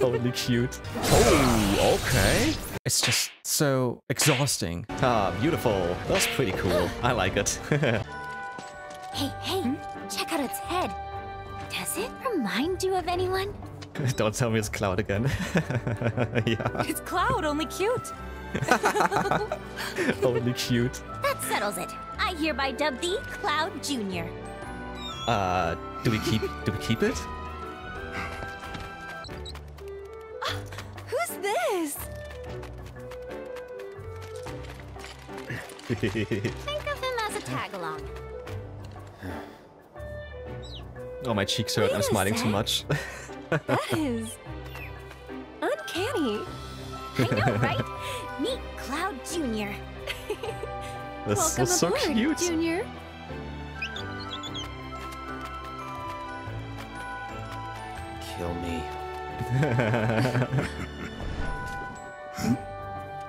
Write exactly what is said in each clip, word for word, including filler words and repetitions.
Only cute. Oh, okay. It's just so exhausting. Ah, beautiful. That's pretty cool. I like it. Hey, hey, hmm? Check out its head. Does it remind you of anyone? Don't tell me it's Cloud again. Yeah. It's Cloud, only cute. Only cute. That settles it. I hereby dub thee Cloud Junior. Uh, do we keep do we keep it? Oh, who's this? Think of him as a tag-along. Oh, my cheeks hurt. Wait I'm smiling sec. too much. That is uncanny. I know, right? Meet Cloud Junior. This is so cute. Junior. Kill me.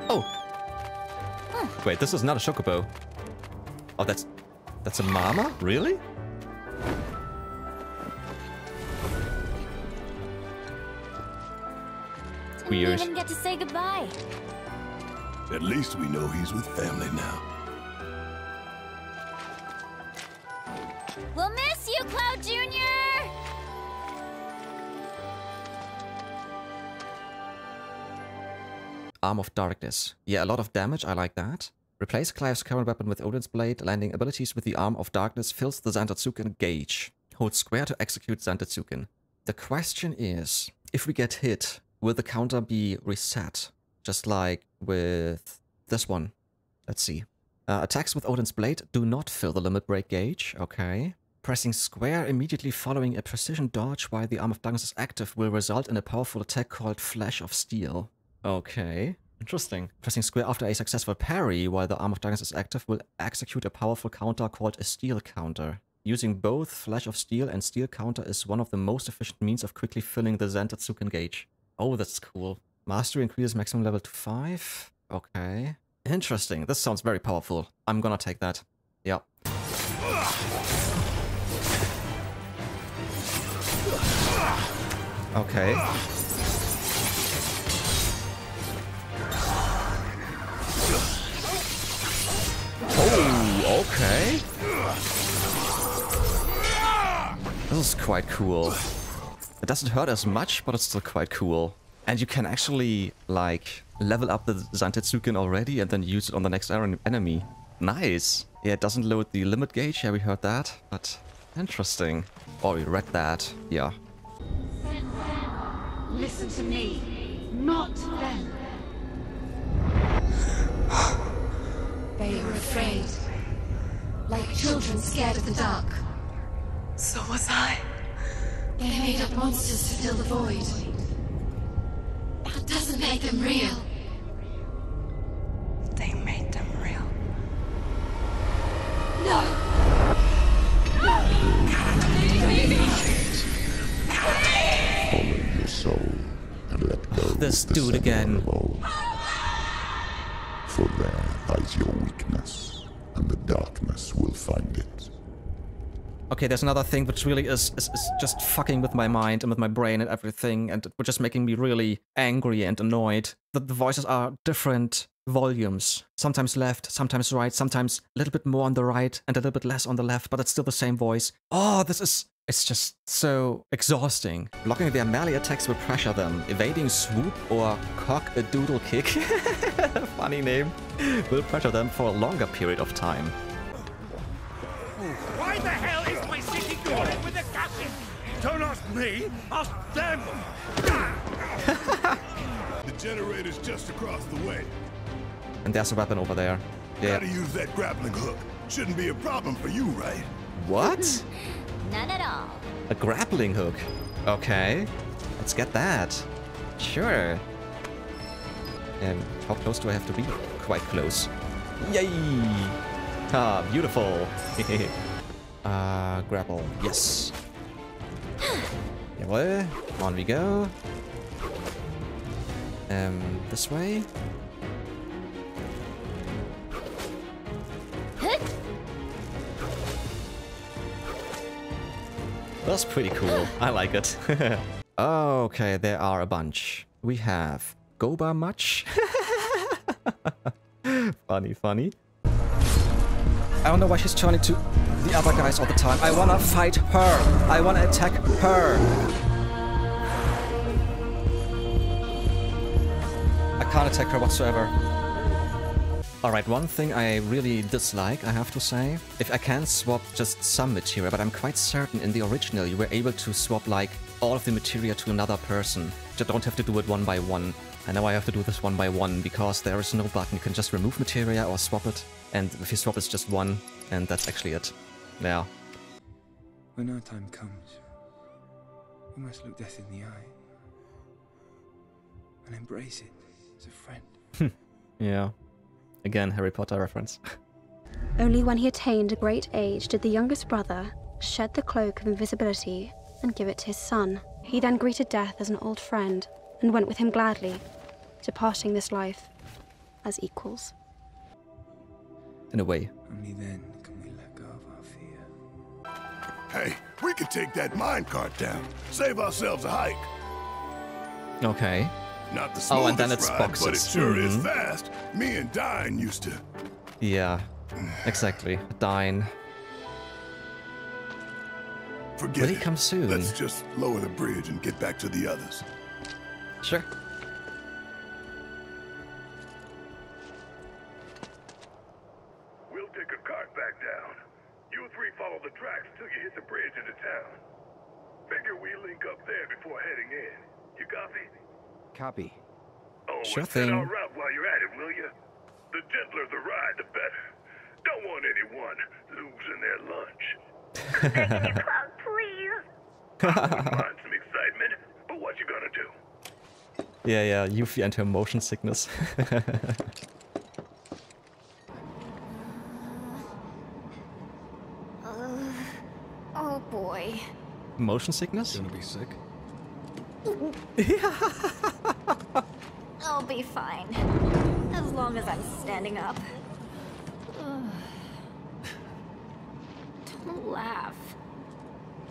Oh. Huh. Wait, this is not a chocobo. Oh, that's that's a mama? Really? Didn't we even get to say goodbye. At least we know he's with family now. We'll miss you, Cloud Junior. Arm of Darkness. Yeah, a lot of damage. I like that. Replace Clive's current weapon with Odin's Blade. Landing abilities with the Arm of Darkness fills the Zantetsuken gauge. Hold square to execute Zantetsuken. The question is, if we get hit, will the counter be reset? Just like with this one. Let's see. Uh, attacks with Odin's Blade do not fill the Limit Break gauge. Okay. Pressing square immediately following a precision dodge while the Arm of Darkness is active will result in a powerful attack called Flash of Steel. Okay. Interesting. Pressing square after a successful parry while the Arm of Darkness is active will execute a powerful counter called a Steel Counter. Using both Flash of Steel and Steel Counter is one of the most efficient means of quickly filling the Zantetsuken gauge. Oh, that's cool. Mastery increases maximum level to five. Okay. Interesting. This sounds very powerful. I'm gonna take that. Yep. Okay. Oh, okay. This is quite cool. It doesn't hurt as much, but it's still quite cool. And you can actually, like, level up the Zantetsuken already and then use it on the next enemy. Nice! Yeah, it doesn't load the limit gauge, yeah, we heard that, but interesting. Oh, we read that, yeah. Listen to me, not them. They were afraid, like children scared of the dark. So was I. They made up monsters to fill the void. That doesn't make them real. They made them real. No! Follow your soul and let go. This dude again. For there lies your weakness, and the darkness will find it. Okay, there's another thing which really is, is, is just fucking with my mind and with my brain and everything, and which is making me really angry and annoyed. That the voices are different volumes. Sometimes left, sometimes right, sometimes a little bit more on the right and a little bit less on the left, but it's still the same voice. Oh, this is... It's just so exhausting. Blocking their melee attacks will pressure them. Evading swoop or cock-a-doodle kick, funny name, will pressure them for a longer period of time. Why the hell is my city going with a captain? Don't ask me, ask them! The generator's just across the way. And there's a weapon over there. Yeah. How to use that grappling hook. Shouldn't be a problem for you, right? What? None at all. A grappling hook. Okay. Let's get that. Sure. And um, how close do I have to be? Quite close. Yay! Ah, beautiful. uh, grapple. Yes. Jawohl. On we go. Um, this way. That's pretty cool. I like it. Okay, there are a bunch. We have Goba much. Funny, funny. I don't know why she's turning to the other guys all the time. I wanna fight her. I wanna attack her. I can't attack her whatsoever. Alright, one thing I really dislike, I have to say. If I can swap just some material, but I'm quite certain in the original you were able to swap like all of the material to another person. You don't have to do it one by one. I know I have to do this one by one because there is no button. You can just remove material or swap it. And if you swap it's just one, and that's actually it. Yeah. When our time comes, we must look death in the eye. And embrace it as a friend. Yeah. Again, Harry Potter reference. Only when he attained a great age did the youngest brother shed the cloak of invisibility and give it to his son. He then greeted death as an old friend and went with him gladly, departing this life as equals. In a way. Only then can we let go of our fear. Hey, we could take that mine cart down. Save ourselves a hike. Okay. Not the smoothest oh, and then it's ride, boxes. But it sure mm-hmm. is fast. Me and Dine used to. Yeah, exactly. Dine. Forget Will it. Come soon? Let's just lower the bridge and get back to the others. Sure. We'll take a cart back down. You three follow the tracks till you hit the bridge into town. Figure we link up there before heading in. You copy? Copy. Oh, sure thing. Set our route while you're at it, will you? The gentler the ride, the better. Don't want anyone losing their lunch. Thank you, Cloud, please. I wouldn't mind some excitement, but what you gonna do? Yeah, yeah, Yuffie and her motion sickness. uh, oh boy. Motion sickness? Gonna be sick. I'll be fine. As long as I'm standing up. Ugh. Don't laugh.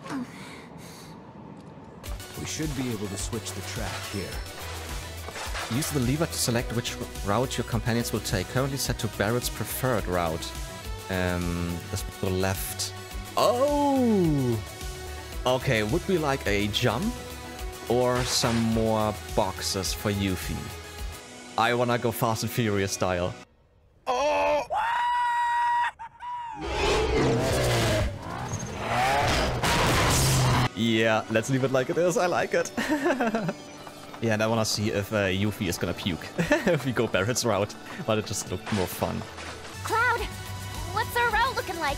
Ugh. We should be able to switch the track here. Use the lever to select which route your companions will take. Currently set to Barrett's preferred route. Um, let's go left. Oh! Okay, would be like a jump or some more boxes for Yuffie. I wanna go Fast and Furious style. Oh! Yeah, let's leave it like it is. I like it. Yeah, and I want to see if uh, Yuffie is gonna puke if we go Barrett's route, but it just looked more fun. Cloud, what's our route looking like?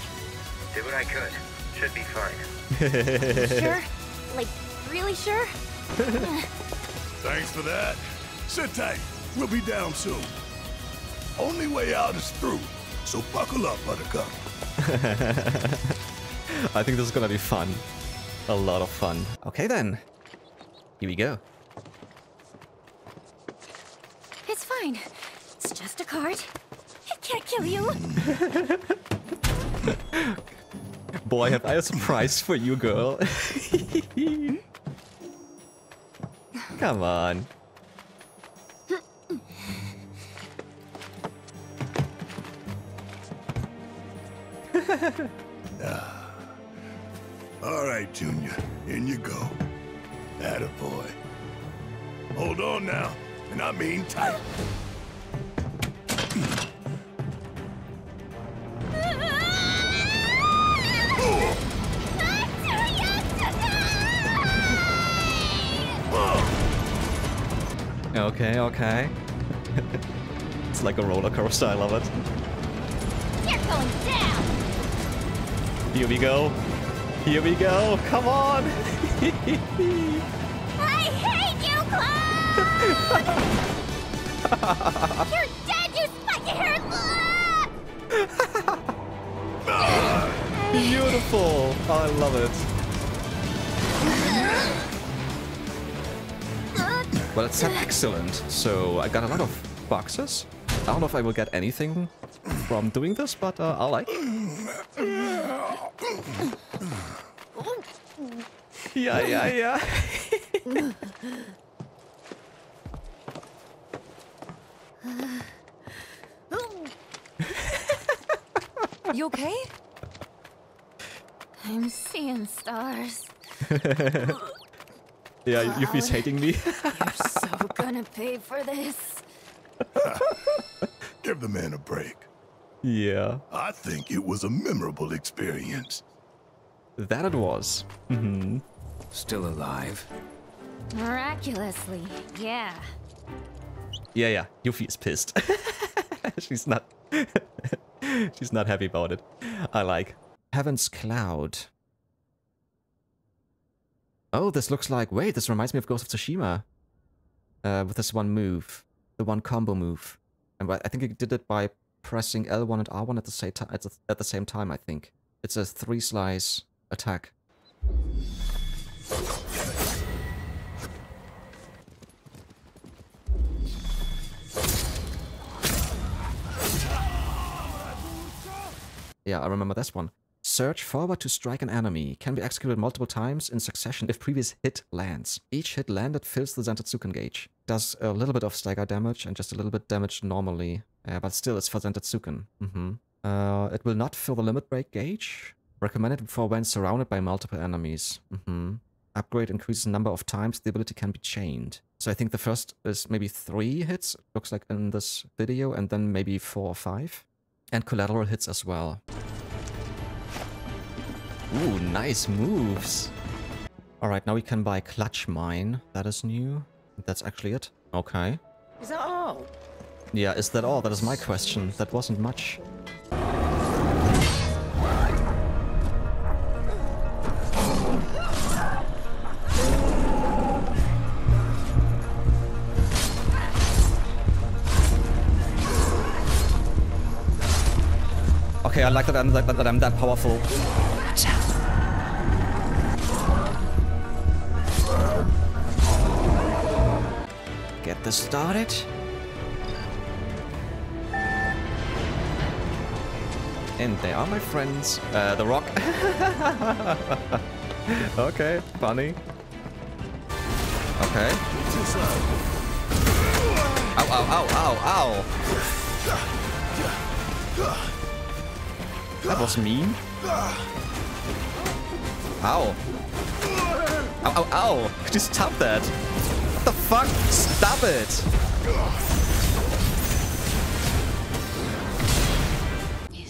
Did what I could. Should be fine. Sure? Like, really sure? Thanks for that. Sit tight. We'll be down soon. Only way out is through, so buckle up, buttercup. I think this is gonna be fun. A lot of fun. Okay then. Here we go. It's fine. It's just a cart. It can't kill you. Boy, have I a surprise for you, girl. Come on. uh, all right, Junior. In you go. Attaboy. Hold on now. And I mean tight. Okay, okay. It's like a roller coaster, I love it. You're going down. Here we go. Here we go. Come on. I hate you, Cloud! You're dead, you spiky-haired ah! Beautiful! Oh, I love it. Well, it said excellent, so I got a lot of boxes. I don't know if I will get anything from doing this, but uh, I like it. Yeah, yeah, yeah. You okay? I'm seeing stars. Yeah, Yuffie's hating me. You're so gonna pay for this. Give the man a break. Yeah. I think it was a memorable experience. That it was. Mm-hmm. Still alive? Miraculously, yeah. Yeah, yeah. Yuffie is pissed. She's not. She's not happy about it. I like. Heaven's Cloud. Oh, this looks like... Wait, this reminds me of Ghost of Tsushima. Uh, with this one move. The one combo move. And I think it did it by pressing L one and R one at the same, at the, at the same time, I think. It's a three-slice attack. Yeah, I remember this one. Search forward to strike an enemy. Can be executed multiple times in succession if previous hit lands. Each hit landed fills the Zantetsuken gauge. Does a little bit of stagger damage and just a little bit damage normally. Uh, but still, it's for Zantetsuken. Mm-hmm. Uh, it will not fill the limit break gauge. Recommended for when surrounded by multiple enemies. Mm-hmm. Upgrade increases the number of times the ability can be chained. So I think the first is maybe three hits, looks like in this video, and then maybe four or five. And collateral hits as well. Ooh, nice moves. Alright, now we can buy Clutch Mine. That is new. That's actually it. Okay. Is that all? Yeah, is that all? That is my question. That wasn't much. Okay, I like that I'm, that, that I'm that powerful. Get this started. And they are my friends. Uh, the Rock. Okay, funny. Okay. Ow, ow, ow, ow, ow. That was mean. Ow. Ow, ow, ow. Could you stop that? What the fuck? Stop it.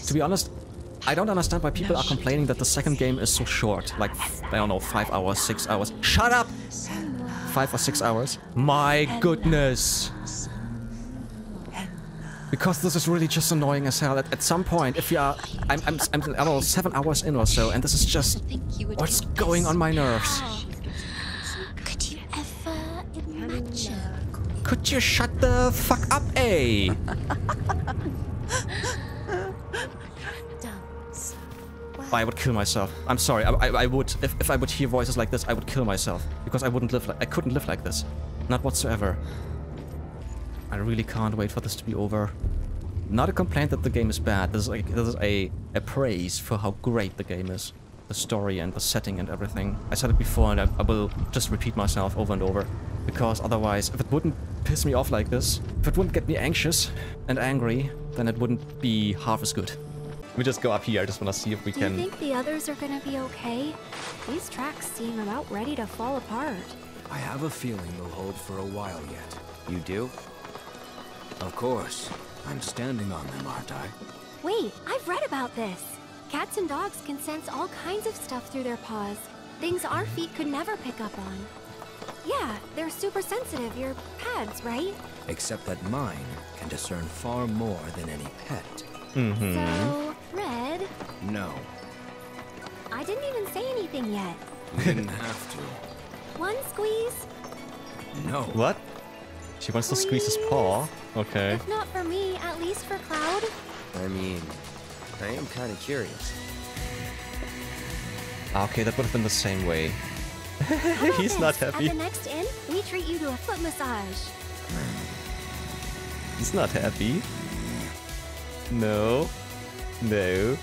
To be honest, I don't understand why people are complaining that the second game is so short. Like, I don't know, five hours, six hours. Shut up! Five or six hours. My goodness. Because this is really just annoying as hell. At, at some point, if you are, I'm, I'm, I'm, I don't know, seven hours in or so, and this is just what's going on my nerves. Could you ever imagine? Could you shut the fuck up, eh? I would kill myself. I'm sorry. I, I, I would. If, if I would hear voices like this, I would kill myself because I wouldn't live. Like, I couldn't live like this, not whatsoever. I really can't wait for this to be over. Not a complaint that the game is bad. This is, like, this is a, a praise for how great the game is. The story and the setting and everything. I said it before and I, I will just repeat myself over and over. Because otherwise, if it wouldn't piss me off like this, if it wouldn't get me anxious and angry, then it wouldn't be half as good. We just go up here. I just want to see if we can... Do you think the others are going to be okay? These tracks seem about ready to fall apart. I have a feeling they'll hold for a while yet. You do? Of course. I'm standing on them, aren't I? Wait, I've read about this. Cats and dogs can sense all kinds of stuff through their paws. Things our feet could never pick up on. Yeah, they're super sensitive, your pads, right? Except that mine can discern far more than any pet. Mm-hmm. So, Red? No. I didn't even say anything yet. You didn't have to. One squeeze? No. What? She wants Please. to squeeze his paw. Okay. If not for me, at least for Cloud. I mean, I am kind of curious. Okay, that would have been the same way. He's this? not happy. At the next inn, we treat you to a foot massage. He's not happy. No. No.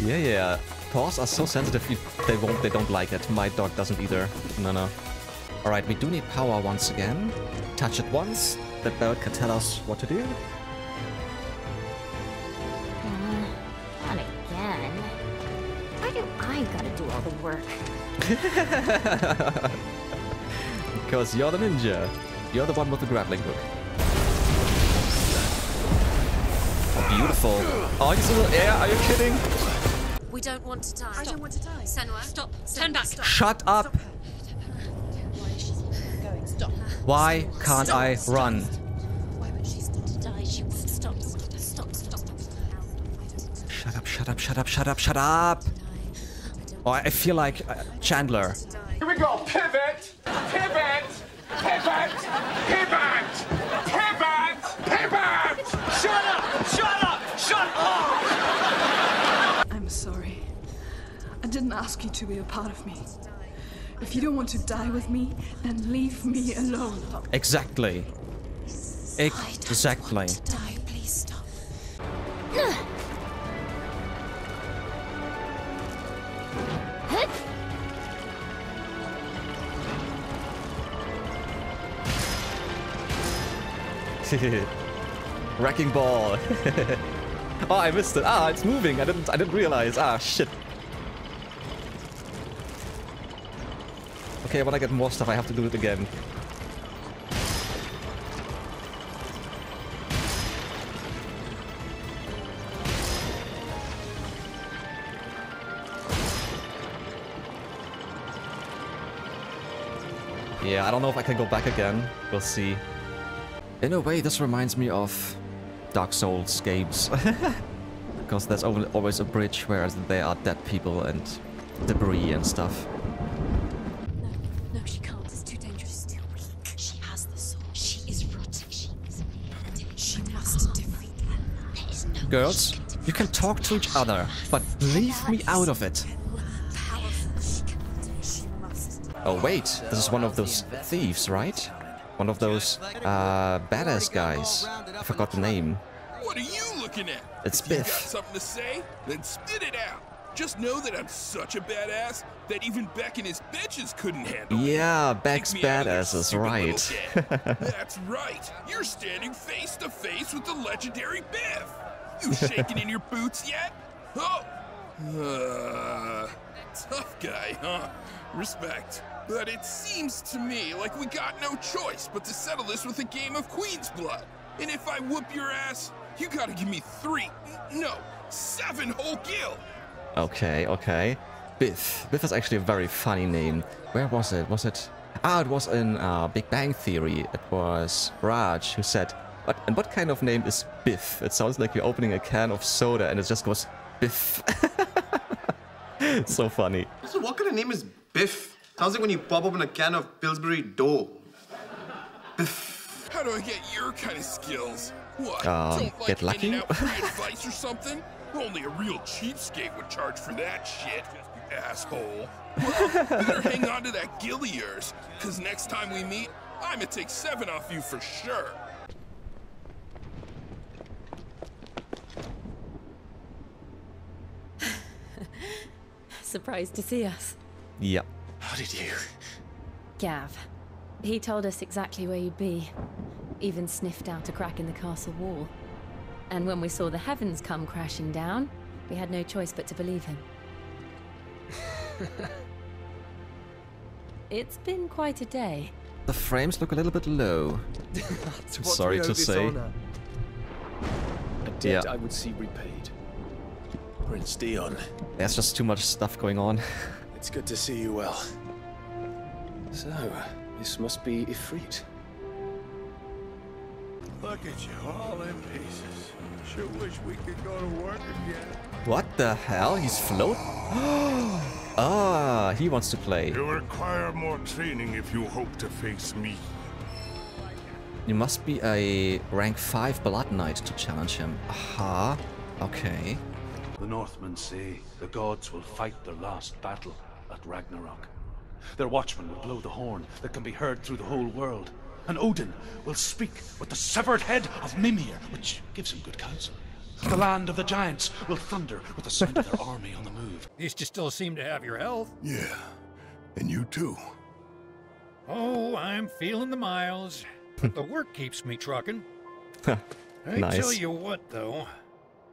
Yeah, yeah. Paws are so sensitive. You, they won't. They don't like it. My dog doesn't either. No, no. Alright, we do need power once again. Touch it once. That bird can tell us what to do. Mm, not again. Why do I gotta do all the work? Because you're the ninja. You're the one with the grappling hook. Oh, beautiful. Oh, he's a little air. Are you kidding? We don't want to die. Stop. I don't want to die. Senua, stop. Turn back. Stop. Shut up. Stop. Why can't stop, I stop. run? Why would she stop to die? She would stop, stop, stop. Shut up, shut up, shut up, shut up, shut up! Oh, I feel like uh, Chandler. Here we go! Pivot! Pivot! Pivot! Pivot! Pivot! Pivot! Shut up! Shut up! Shut up! I'm sorry. I didn't ask you to be a part of me. If you don't want to die with me, then leave me alone. Exactly. Exactly. I don't want to die. Please stop. Wrecking ball. Oh, I missed it. Ah, it's moving. I didn't. I didn't realize. Ah, shit. Okay, when I get more stuff, I have to do it again. Yeah, I don't know if I can go back again. We'll see. In a way, this reminds me of Dark Souls games. Because there's always a bridge, whereas there are dead people and debris and stuff. Girls, you can talk to each other, but leave me out of it. Oh wait, this is one of those thieves, right? One of those uh, badass guys. I forgot the name. What are you looking at? It's Biff. Got something to say? Then spit it out. Just know that I'm such a badass that even Beck and his bitches couldn't handle. Yeah, Beck's badass is right. That's right. You're standing face to face with the legendary Biff. You shaking in your boots yet? Oh! Uh, tough guy, huh? Respect. But it seems to me like we got no choice but to settle this with a game of Queen's Blood. And if I whoop your ass, you gotta give me three, no, seven whole gil. Okay, okay. Biff. Biff is actually a very funny name. Where was it? Was it? Ah, it was in uh, Big Bang Theory. It was Raj who said, What, and what kind of name is Biff? It sounds like you're opening a can of soda and it just goes Biff. So funny. So what kind of name is Biff? Sounds like when you pop open a can of Pillsbury dough. Biff. How do I get your kind of skills? What? Um, Don't like get lucky? In-and-out free advice or something? Only a real cheapskate would charge for that shit, you asshole. Well, better hang on to that gill of yours, because next time we meet, I'm gonna take seven off you for sure. Surprised to see us. Yep. How did you? Gav. He told us exactly where you'd be. Even sniffed out a crack in the castle wall. And when we saw the heavens come crashing down, we had no choice but to believe him. It's been quite a day. The frames look a little bit low. Sorry to say. A debt I would see repaid. Prince Dion. There's just too much stuff going on. It's good to see you well. So, this must be Ifrit. Look at you, all in pieces. Sure wish we could go to work again. What the hell? He's float? Ah, he wants to play. You require more training if you hope to face me. You must be a rank five Blood Knight to challenge him. Aha, okay. The Northmen say the gods will fight their last battle at Ragnarok. Their watchmen will blow the horn that can be heard through the whole world, and Odin will speak with the severed head of Mimir, which gives him good counsel. The land of the giants will thunder with the sound of their army on the move. At least you still seem to have your health. Yeah, and you too. Oh, I'm feeling the miles, but the work keeps me trucking. Nice. I tell you what, though.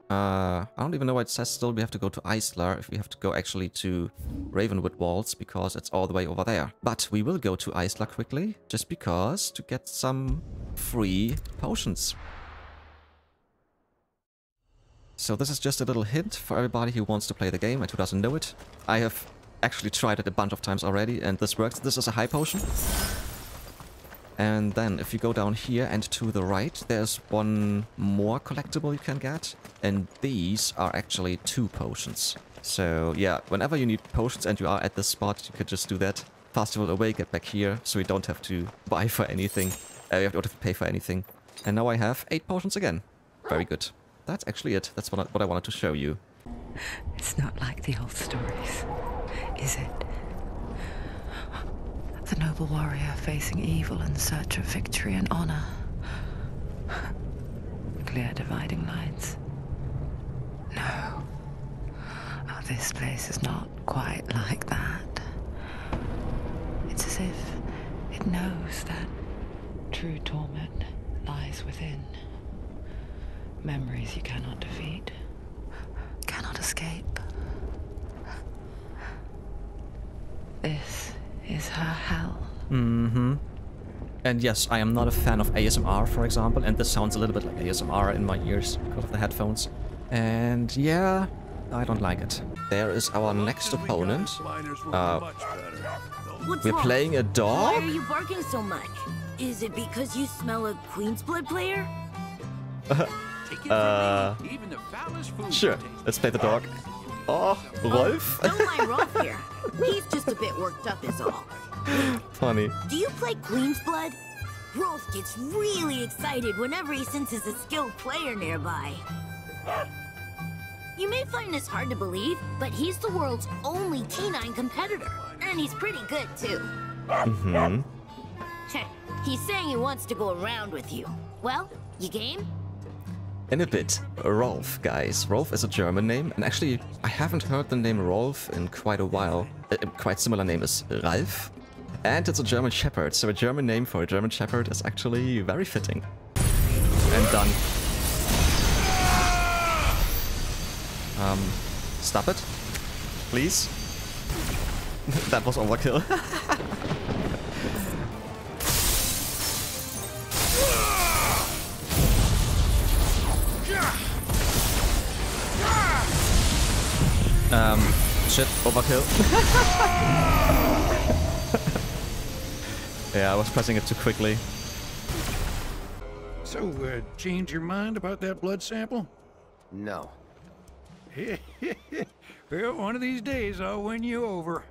Uh, I don't even know why it says still we have to go to Isla, if we have to go actually to Ravenwood Walls, because it's all the way over there. But we will go to Isla quickly, just because, to get some free potions. So this is just a little hint for everybody who wants to play the game and who doesn't know it. I have actually tried it a bunch of times already, and this works. This is a high potion. And then if you go down here and to the right, there's one more collectible you can get. And these are actually two potions. So yeah, whenever you need potions and you are at this spot, you could just do that. Festival away, get back here, so you don't have to buy for anything. Uh, you don't have to pay for anything. And now I have eight potions again. Very good. That's actually it. That's what I, what I wanted to show you. It's not like the old stories, is it? The noble warrior facing evil in search of victory and honor. Clear dividing lines. No. Oh, this place is not quite like that. It's as if it knows that true torment lies within. Memories you cannot defeat, cannot escape. This is her hell. Mm-hmm. And yes, I am not a fan of A S M R, for example, and this sounds a little bit like A S M R in my ears because of the headphones. And yeah, I don't like it. There is our next opponent. Uh, we're wrong? Playing a dog? Why are you barking so much? Is it because you smell a Queen's Blood player? uh, sure, let's play the dog. Oh, Rolf? Don't mind Rolf here. He's just a bit worked up is all. Funny. Do you play Queen's Blood? Rolf gets really excited whenever he senses a skilled player nearby. You may find this hard to believe, but he's the world's only canine competitor. And he's pretty good, too. Mm-hmm. He's saying he wants to go around with you. Well, you game? In a bit. Rolf, guys. Rolf is a German name, and actually I haven't heard the name Rolf in quite a while. A quite similar name is Ralf, and it's a German Shepherd, so a German name for a German Shepherd is actually very fitting. And done. Um, stop it. Please. That was overkill. Um, shit, overkill. Yeah, I was pressing it too quickly. So, uh, change your mind about that blood sample? No. Well, one of these days I'll win you over.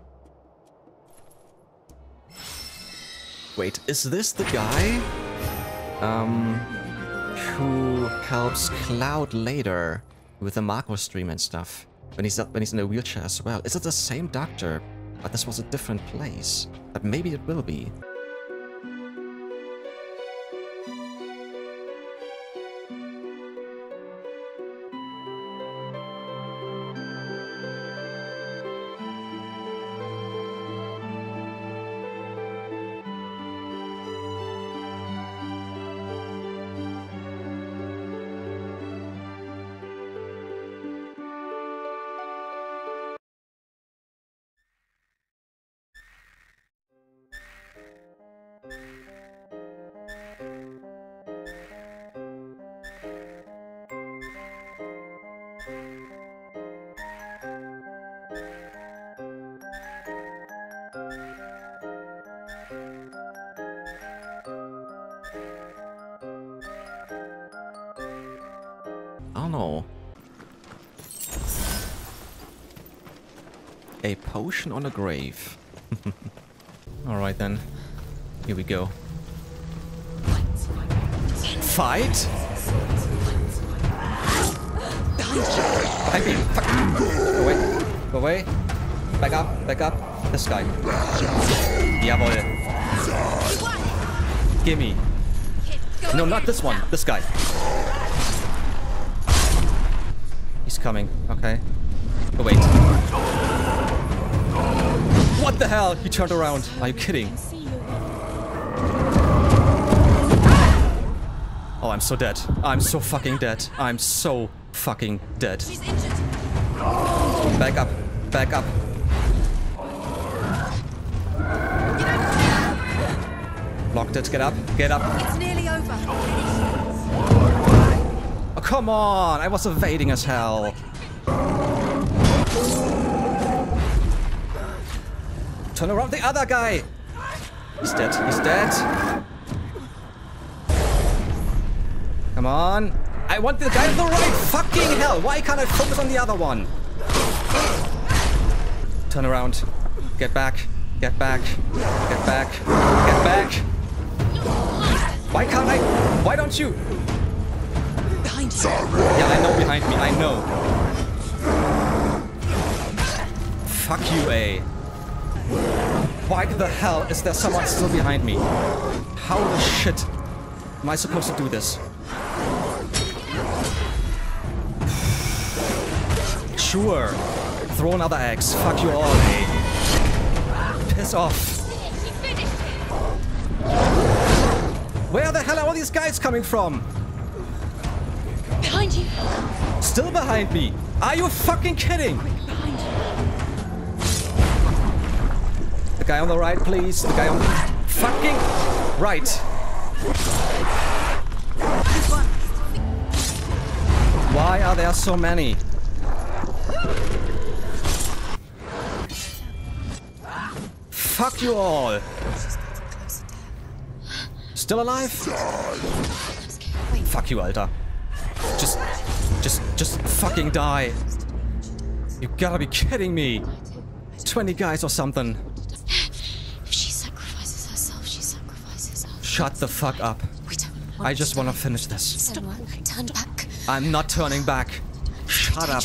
Wait, is this the guy? Um, who helps Cloud later with the Mako stream and stuff? When he's, when he's in a wheelchair as well. Is it the same doctor? But this was a different place. But maybe it will be. A potion on a grave. Alright then. Here we go. Fight? I mean, fuck. Go away. Go away. Back up. Back up. This guy. Jawohl. Gimme. No, not this one. This guy. He's coming. Okay. Oh, wait. What the hell? You turned around. Are you kidding? Oh, I'm so dead. I'm so fucking dead. I'm so fucking dead. She's injured. Back up. Back up. Locked it. Get up. Get up. It's nearly over. Oh, come on. I was evading as hell. Turn around the other guy. He's dead. He's dead. Come on. I want the guy on the right. Fucking hell. Why can't I focus on the other one? Turn around. Get back. Get back. Get back. Get back. Why can't I? Why don't you? Behind you. Yeah, I know behind me. I know. Fuck you, A. Why the hell is there someone still behind me? How the shit am I supposed to do this? Sure. Throw another axe. Fuck you all, eh? Piss off. Where the hell are all these guys coming from? Behind you. Still behind me. Are you fucking kidding? Guy on the right, please. The guy on the fucking right. Why are there so many? Fuck you all. Still alive? Fuck you, Alter. Just, just, just fucking die. You gotta be kidding me. twenty guys or something. Shut the fuck up. I just want to finish this. Stop. Turn back. I'm not turning back. Shut up.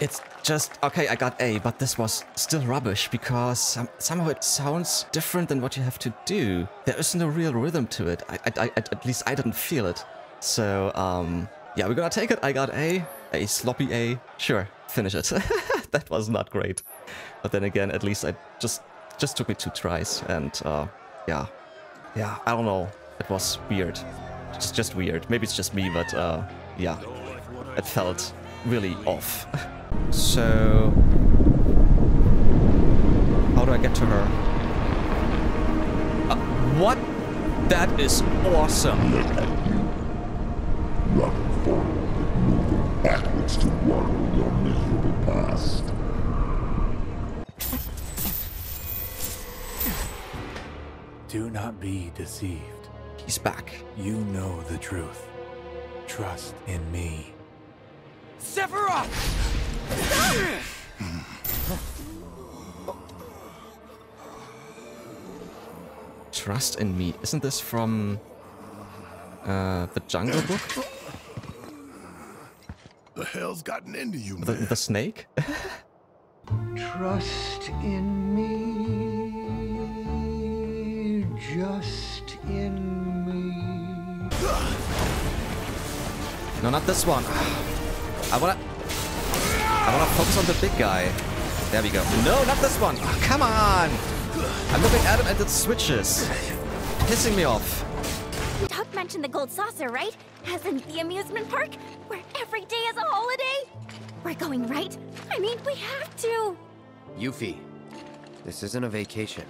It's just, okay, I got A, but this was still rubbish because some, somehow it sounds different than what you have to do. There isn't a real rhythm to it. I, I, I, at least I didn't feel it. So, um, yeah, we're gonna take it. I got A, a sloppy A. Sure, finish it. That was not great. But then again, at least I just, just took me two tries and, uh, yeah. Yeah, I don't know. It was weird. It's just weird. Maybe it's just me, but, uh, yeah. It felt really off. So, how do I get to her? Uh, what? That is awesome. Look at you. Running forward, moving backwards to water your miserable past. Do not be deceived. He's back. You know the truth. Trust in me. Sephiroth! Trust in me. Isn't this from uh, the Jungle Book? The hell's gotten into you, man. The, the snake? Trust in me, just in me. No, not this one. I wanna, I wanna focus on the big guy. There we go. No, not this one. Oh, come on. I'm looking at him and it switches. Pissing me off. Doc mentioned the Gold Saucer, right? As in the amusement park, where every day is a holiday. We're going, right? I mean, we have to. Yuffie, this isn't a vacation.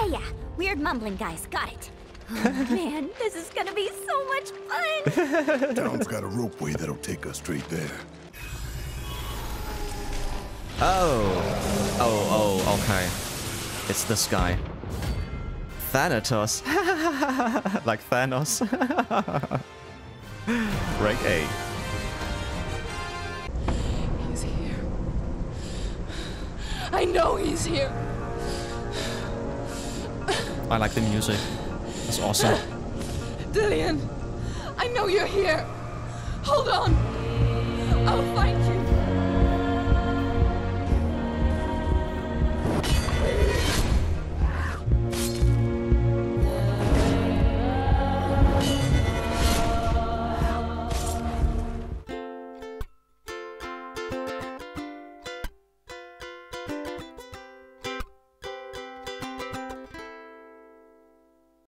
Yeah, yeah. Weird mumbling guys, got it. Oh, man, this is gonna be so much fun. Town's got a ropeway that'll take us straight there. Oh. Oh, oh, okay. It's this guy. Thanatos. Like Thanos. Rank A. He's here. I know he's here. I like the music. It's awesome. Dillian, I know you're here. Hold on. I'll find you.